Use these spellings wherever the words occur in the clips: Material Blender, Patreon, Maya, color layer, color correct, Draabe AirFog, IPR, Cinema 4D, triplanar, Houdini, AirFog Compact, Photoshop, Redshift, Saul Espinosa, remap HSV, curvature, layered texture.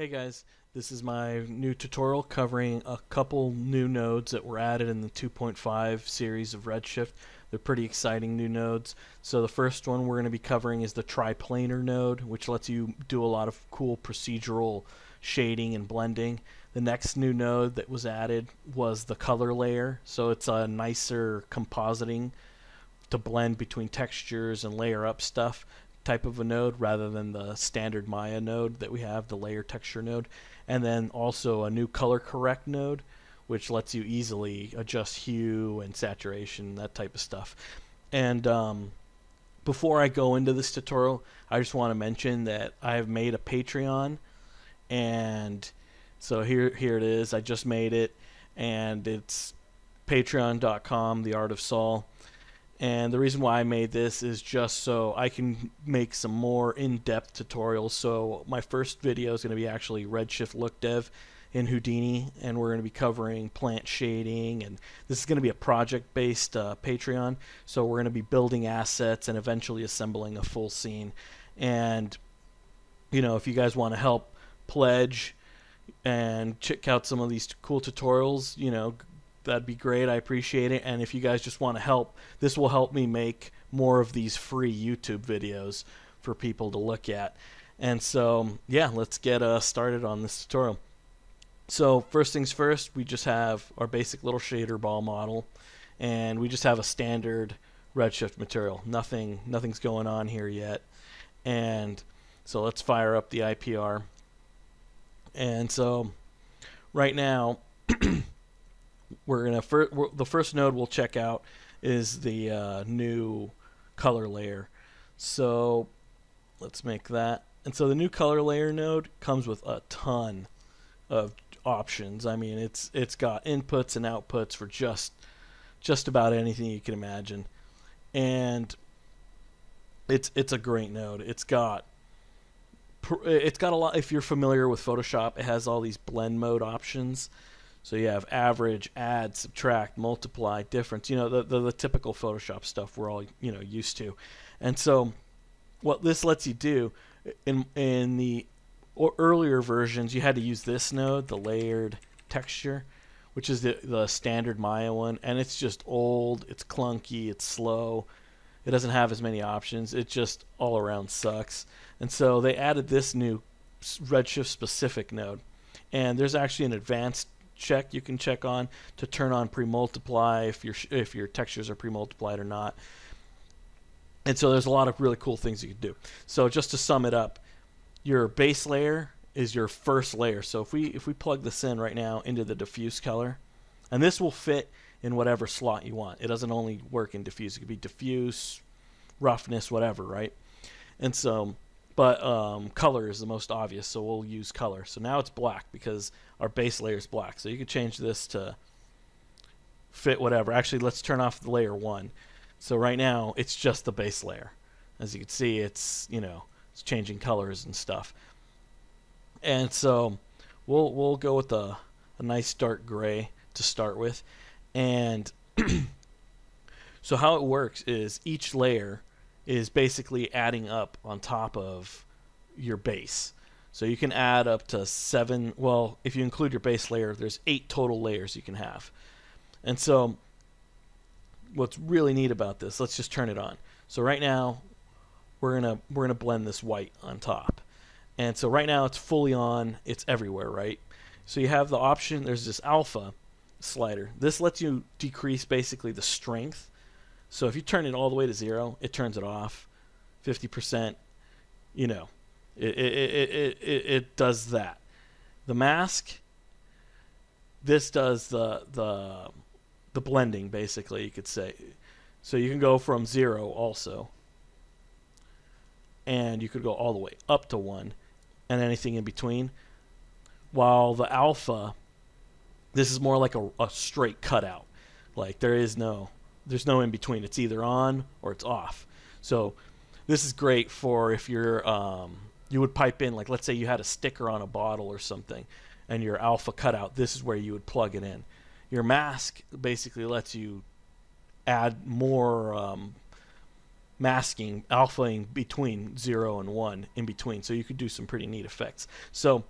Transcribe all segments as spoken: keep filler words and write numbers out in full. Hey guys, this is my new tutorial covering a couple new nodes that were added in the two point five series of Redshift. They're pretty exciting new nodes. So the first one we're going to be covering is the triplanar node, which lets you do a lot of cool procedural shading and blending. The next new node that was added was the color layer, so it's a nicer compositing to blend between textures and layer up stuff type of a node rather than the standard Maya node that we have, the layered texture node. And then also a new color correct node, which lets you easily adjust hue and saturation, that type of stuff. And um, before I go into this tutorial, I just want to mention that I have made a Patreon, and so here here it is. I just made it, and it's patreon dot com, The Art of Saul. And the reason why I made this is just so I can make some more in-depth tutorials. So my first video is going to be actually Redshift Look Dev in Houdini, and we're going to be covering plant shading, and this is going to be a project-based uh, Patreon. So we're going to be building assets and eventually assembling a full scene. And, you know, if you guys want to help pledge and check out some of these cool tutorials, you know, that'd be great. I appreciate it. And if you guys just want to help, this will help me make more of these free YouTube videos for people to look at. And so, yeah, let's get uh, started on this tutorial. So first things first, we just have our basic little shader ball model, and we just have a standard Redshift material. Nothing, nothing's going on here yet. And so let's fire up the I P R. And so right now, we're gonna fir we're, the first node we'll check out is the uh, new color layer. So let's make that. And so the new color layer node comes with a ton of options. I mean, it's it's got inputs and outputs for just just about anything you can imagine, and it's it's a great node. It's got it's got a lot. If you're familiar with Photoshop, it has all these blend mode options. So you have average, add, subtract, multiply, difference, you know, the, the, the typical Photoshop stuff we're all, you know, used to. And so what this lets you do, in, in the earlier versions, you had to use this node, the layered texture, which is the, the standard Maya one. And it's just old, it's clunky, it's slow. It doesn't have as many options. It just all around sucks. And so they added this new Redshift specific node. And there's actually an advanced check you can check on to turn on pre-multiply if your if your textures are pre-multiplied or not. And so there's a lot of really cool things you can do. So just to sum it up, your base layer is your first layer. So if we if we plug this in right now into the diffuse color, and this will fit in whatever slot you want. It doesn't only work in diffuse. It could be diffuse, roughness, whatever, right? And so But um, color is the most obvious, so we'll use color. So now it's black because our base layer is black. So you can change this to fit whatever. Actually, let's turn off the layer one. So right now it's just the base layer. As you can see, it's you know it's changing colors and stuff. And so we'll we'll go with a, a nice dark gray to start with. And so how it works is each layer is basically adding up on top of your base. So you can add up to seven, well, if you include your base layer, there's eight total layers you can have. And so what's really neat about this, let's just turn it on. So right now we're gonna we're gonna blend this white on top. And so right now it's fully on, it's everywhere, right? So you have the option, there's this alpha slider. This lets you decrease basically the strength. So if you turn it all the way to zero, it turns it off. fifty percent, you know, it, it, it, it, it does that. The mask, this does the, the, the blending, basically, you could say. So you can go from zero also. And you could go all the way up to one and anything in between. While the alpha, this is more like a, a straight cutout. Like there is no... There's no in between. It's either on or it's off. So this is great for if you're um, you would pipe in, like let's say you had a sticker on a bottle or something, and your alpha cutout. This is where you would plug it in. Your mask basically lets you add more um, masking, alphaing between zero and one in between. So you could do some pretty neat effects. So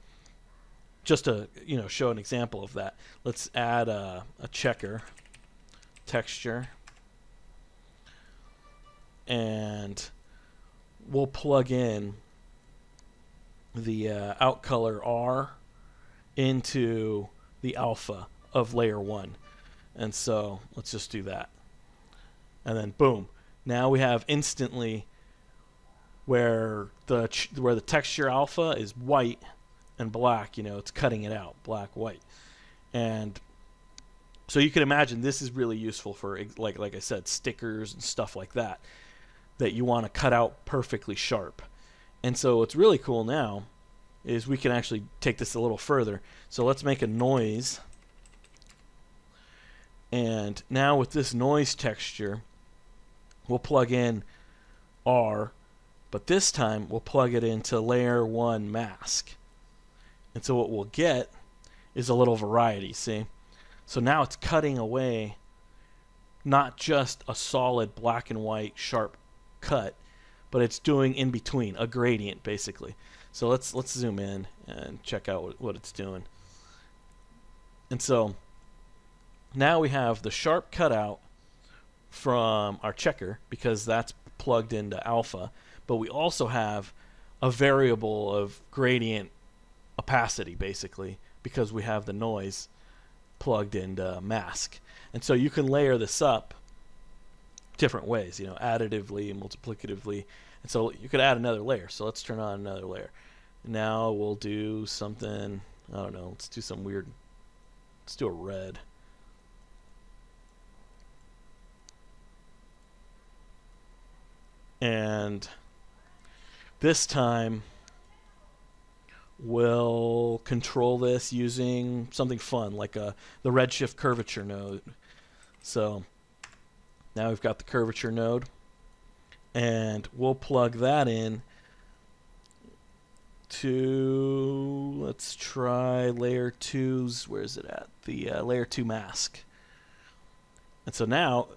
just to you know show an example of that, let's add a, a checker texture, and we'll plug in the uh, out color R into the alpha of layer one. And so let's just do that, and then boom, now we have instantly where the ch where the texture alpha is white and black, you know, it's cutting it out, black, white. And so you can imagine this is really useful for, like like I said, stickers and stuff like that, that you want to cut out perfectly sharp. And so what's really cool now is we can actually take this a little further. So let's make a noise. And now with this noise texture, we'll plug in R, but this time we'll plug it into layer one mask. And so what we'll get is a little variety, see? So now it's cutting away not just a solid black and white sharp cut, but it's doing in between, a gradient basically. So let's let's zoom in and check out what, what it's doing. And so now we have the sharp cutout from our checker because that's plugged into alpha, but we also have a variable of gradient opacity basically because we have the noise plugged into mask. And so you can layer this up different ways, you know, additively, multiplicatively. And so you could add another layer. So let's turn on another layer. Now we'll do something, I don't know, let's do some weird, let's do a red. And this time we'll control this using something fun like a, the Redshift curvature node. So now we've got the curvature node, and we'll plug that in to, let's try layer two's, where is it at? The uh, layer two mask. And so now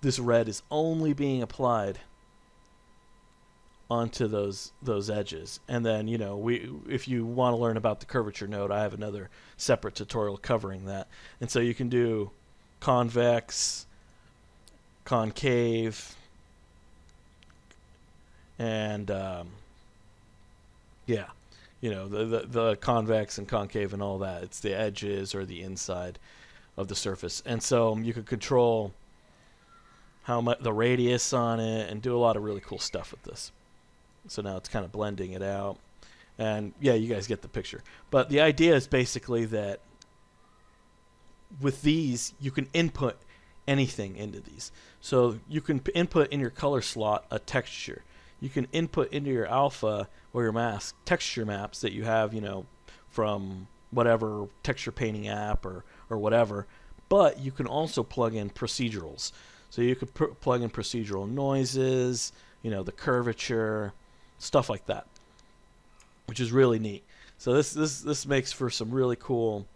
this red is only being applied onto those those edges. And then you know we if you want to learn about the curvature node, I have another separate tutorial covering that. And so you can do convex, concave, and um, yeah, you know the, the the convex and concave and all that. It's the edges or the inside of the surface. And so you can control how much the radius on it and do a lot of really cool stuff with this. So now it's kind of blending it out, and yeah, you guys get the picture. But the idea is basically that with these you can input anything into these. So you can input in your color slot a texture, you can input into your alpha or your mask texture maps that you have, you know, from whatever texture painting app or or whatever, but you can also plug in procedurals. So you could pr plug in procedural noises, you know, the curvature, stuff like that, which is really neat. So this this this makes for some really cool,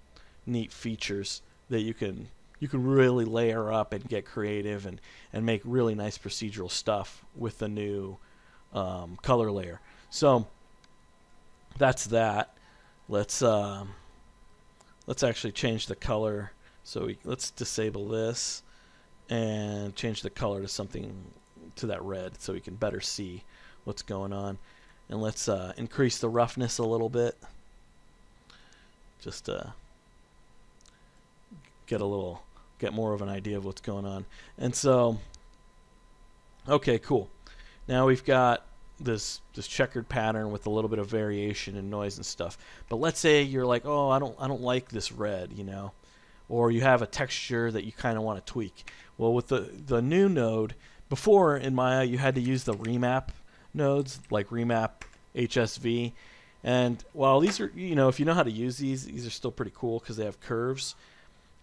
neat features that you can you can really layer up and get creative and and make really nice procedural stuff with the new um, color layer. So that's that. Let's um, let's actually change the color. So we, let's disable this and change the color to something, to that red, so we can better see what's going on. And let's uh, increase the roughness a little bit, just uh, get a little get more of an idea of what's going on. And so okay, cool, now we've got this this checkered pattern with a little bit of variation and noise and stuff. But let's say you're like, oh, I don't I don't like this red, you know, or you have a texture that you kind of want to tweak. Well, with the the new node, before in Maya you had to use the remap nodes like remap H S V, and while these are, you know, if you know how to use these, these are still pretty cool because they have curves.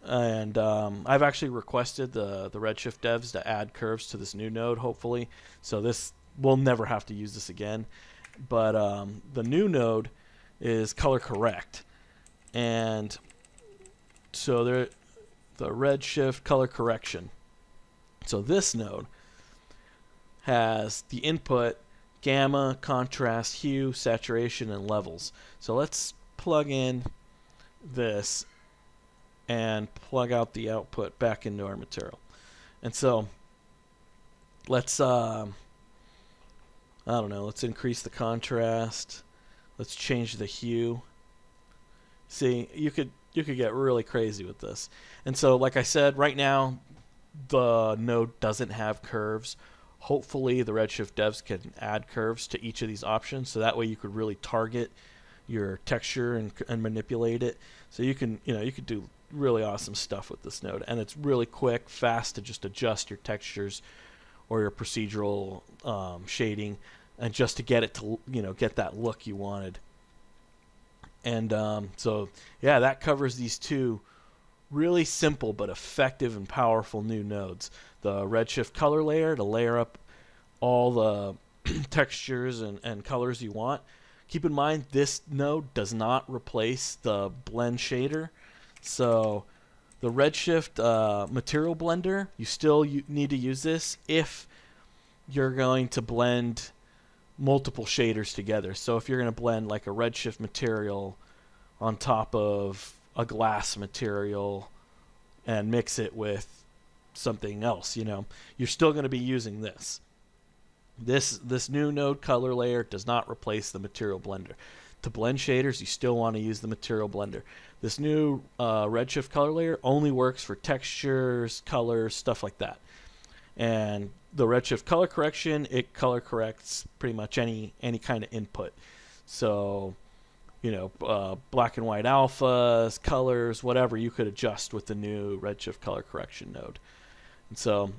And um, I've actually requested the the Redshift devs to add curves to this new node, hopefully, so this, we'll never have to use this again. But um, the new node is color correct, and so there, the Redshift color correction. So this node has the input gamma, contrast, hue, saturation, and levels. So let's plug in this and plug out the output back into our material. And so let's, um, I don't know, let's increase the contrast. Let's change the hue. See, you could you could get really crazy with this. And so, like I said, right now the node doesn't have curves. Hopefully the Redshift devs can add curves to each of these options, so that way you could really target your texture and, and manipulate it. So you can, you know, you could do really awesome stuff with this node, and it's really quick, fast to just adjust your textures or your procedural um, shading, and just to get it to, you know, get that look you wanted. And um, so, yeah, that covers these two really simple but effective and powerful new nodes. The Redshift color layer to layer up all the textures and, and colors you want. Keep in mind, this node does not replace the blend shader. So the Redshift uh, Material Blender, you still need to use this if you're going to blend multiple shaders together. So if you're going to blend like a Redshift material on top of a glass material and mix it with something else, you know, you're still going to be using this. This this new node color layer does not replace the Material Blender. To blend shaders, you still want to use the Material Blender. This new uh, Redshift color layer only works for textures, colors, stuff like that. And the Redshift color correction, it color corrects pretty much any any kind of input. So, you know, uh, black and white alphas, colors, whatever, you could adjust with the new Redshift color correction node. And so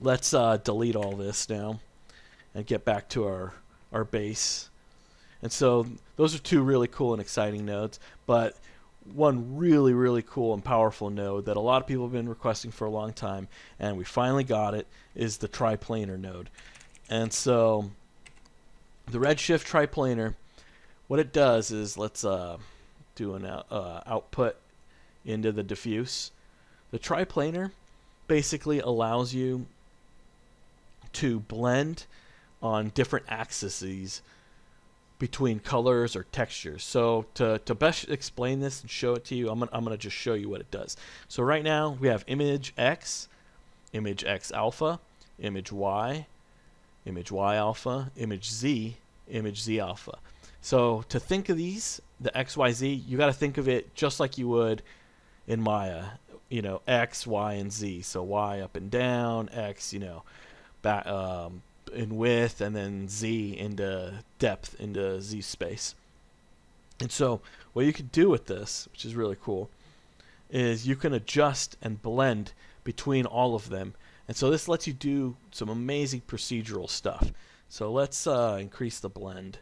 let's uh, delete all this now and get back to our our base. And so those are two really cool and exciting nodes, but one really, really cool and powerful node that a lot of people have been requesting for a long time, and we finally got it, is the triplanar node. And so the Redshift triplanar, what it does is, let's uh, do an uh, output into the diffuse. The triplanar basically allows you to blend on different axes between colors or textures. So to, to best explain this and show it to you, I'm gonna, I'm gonna just show you what it does. So right now we have image X, image X alpha, image Y, image Y alpha, image Z, image Z alpha. So to think of these, the X, Y, Z, you gotta think of it just like you would in Maya, you know, X, Y, and Z. So Y up and down, X, you know, back, um, in width, and then Z into depth, into Z space. And so what you can do with this, which is really cool, is you can adjust and blend between all of them. And so this lets you do some amazing procedural stuff. So let's uh, increase the blend.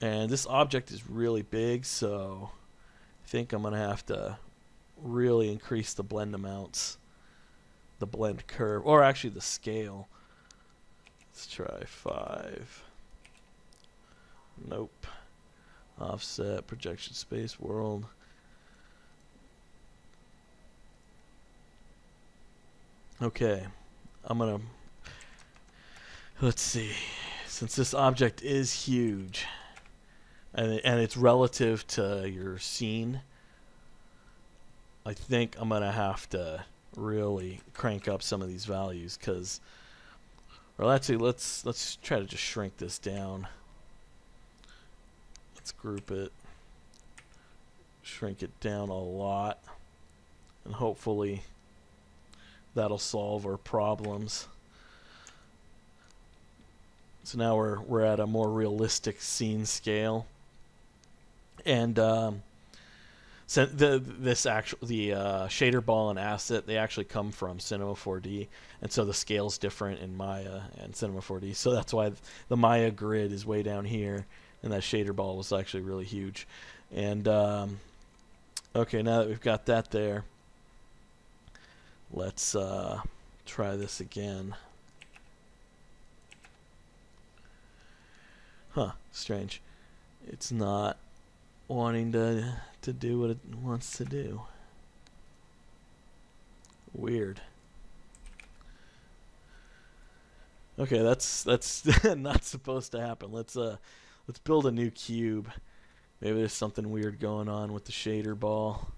And this object is really big, so I think I'm gonna have to really increase the blend amounts, the blend curve, or actually the scale. Let's try five. Nope. Offset, projection space, world. Okay. I'm gonna, let's see. Since this object is huge and, it, and it's relative to your scene, I think I'm gonna have to really crank up some of these values, because, or actually, let's let's try to just shrink this down. Let's group it, shrink it down a lot, and hopefully that'll solve our problems. So now we're we're at a more realistic scene scale, and um, so the this actual the uh, shader ball and asset, they actually come from Cinema four D, and so the scale's different in Maya and Cinema four D. So that's why the Maya grid is way down here, and that shader ball was actually really huge. And um, okay, now that we've got that there, let's uh, try this again. Huh? Strange. It's not wanting to to do what it wants to do. Weird. Okay, that's that's not supposed to happen. Let's uh let's build a new cube. Maybe there's something weird going on with the shader ball.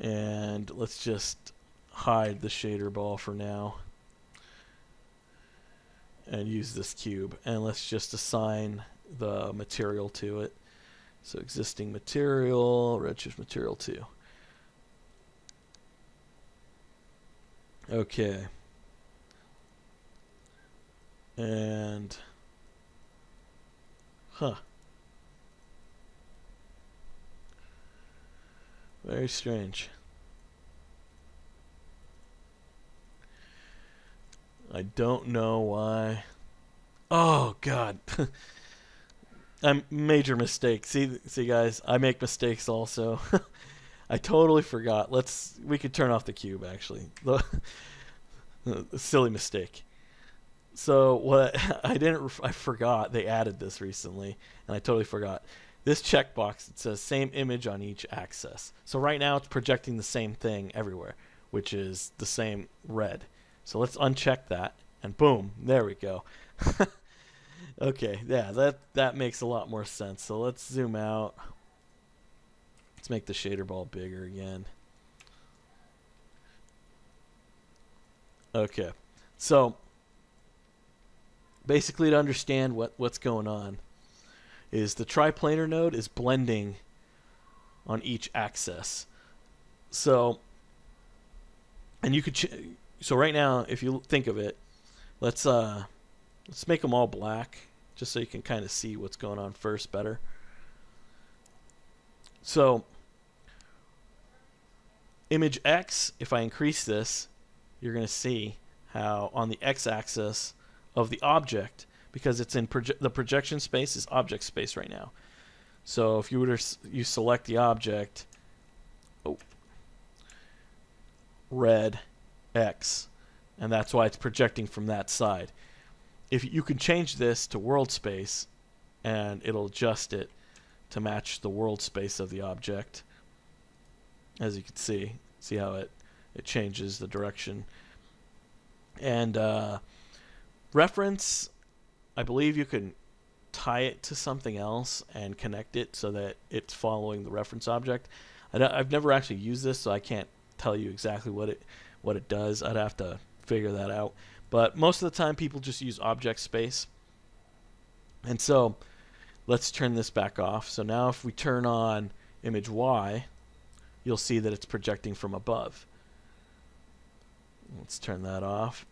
And let's just hide the shader ball for now and use this cube, and let's just assign the material to it. So existing material, Redshift material two. Okay. And huh. Very strange. I don't know why. Oh God. I'm major mistake. See, see guys, I make mistakes also. I totally forgot. Let's we could turn off the cube actually. Silly mistake. So what I didn't I forgot they added this recently, and I totally forgot. This checkbox, it says same image on each axis. So right now it's projecting the same thing everywhere, which is the same red. So let's uncheck that, and boom, there we go. Okay, yeah, that, that makes a lot more sense. So let's zoom out. Let's make the shader ball bigger again. Okay, so basically to understand what, what's going on, is the triplanar node is blending on each axis. So, and you could, ch so right now, if you think of it, let's, uh, let's make them all black, just so you can kind of see what's going on first better. So, image X, if I increase this, you're going to see how on the X-axis of the object, because it's in proje the projection space is object space right now. So if you were to you select the object, oh, red X, and that's why it's projecting from that side. If you can change this to world space, and it'll adjust it to match the world space of the object. As you can see, see how it it changes the direction. And uh, reference. I believe you can tie it to something else and connect it so that it's following the reference object. I don't, I've never actually used this, so I can't tell you exactly what it what it does. I'd have to figure that out. But most of the time, people just use object space. And so, let's turn this back off. So now, if we turn on image Y, you'll see that it's projecting from above. Let's turn that off.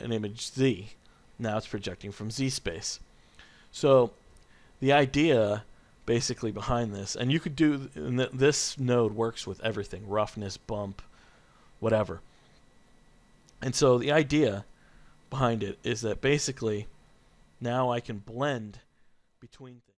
And image Z. Now it's projecting from Z space. So the idea basically behind this, and you could do, and th this node works with everything, roughness, bump, whatever. And so the idea behind it is that basically now I can blend between things.